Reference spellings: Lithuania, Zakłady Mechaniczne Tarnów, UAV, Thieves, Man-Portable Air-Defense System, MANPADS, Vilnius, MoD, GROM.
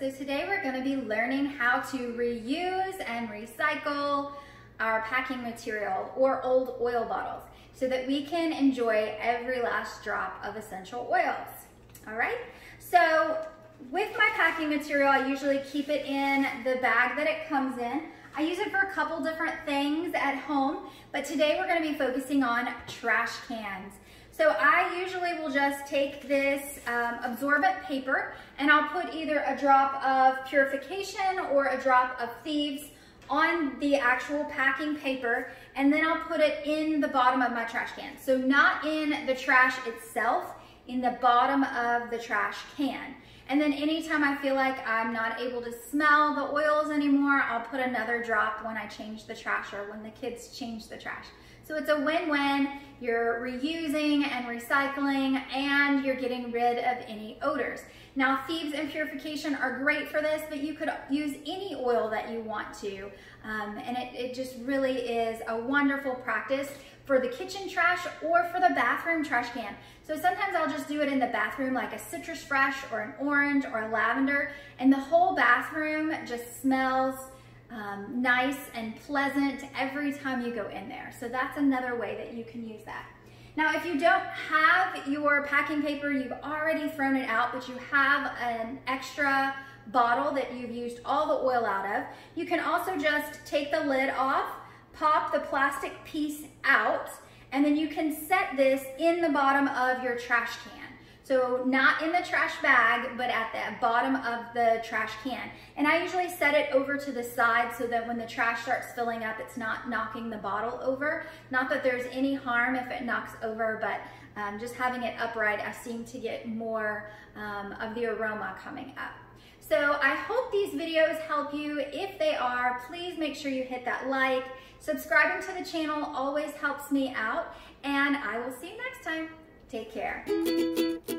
So today we're going to be learning how to reuse and recycle our packing material or old oil bottles so that we can enjoy every last drop of essential oils. All right, so with my packing material, I usually keep it in the bag that it comes in. I use it for a couple different things at home, but today we're going to be focusing on trash cans. So I usually will just take this absorbent paper and I'll put either a drop of purification or a drop of Thieves on the actual packing paper, and then I'll put it in the bottom of my trash can. So not in the trash itself, in the bottom of the trash can. And then anytime I feel like I'm not able to smell the oils anymore, I'll put another drop when I change the trash or when the kids change the trash. So it's a win-win. You're reusing and recycling, and you're getting rid of any odors. Now, Thieves and purification are great for this, but you could use any oil that you want to. And it just really is a wonderful practice for the kitchen trash or for the bathroom trash can. So sometimes I'll just do it in the bathroom, like a citrus fresh or an orange or a lavender, and the whole bathroom just smells nice and pleasant every time you go in there. So that's another way that you can use that. Now, if you don't have your packing paper, you've already thrown it out, but you have an extra bottle that you've used all the oil out of, you can also just take the lid off, pop the plastic piece out, and then you can set this in the bottom of your trash can. So not in the trash bag, but at the bottom of the trash can. And I usually set it over to the side so that when the trash starts filling up, it's not knocking the bottle over. Not that there's any harm if it knocks over, but just having it upright, I seem to get more of the aroma coming up. So I hope these videos help you. If they are, please make sure you hit that like. Subscribing to the channel always helps me out, and I will see you next time. Take care.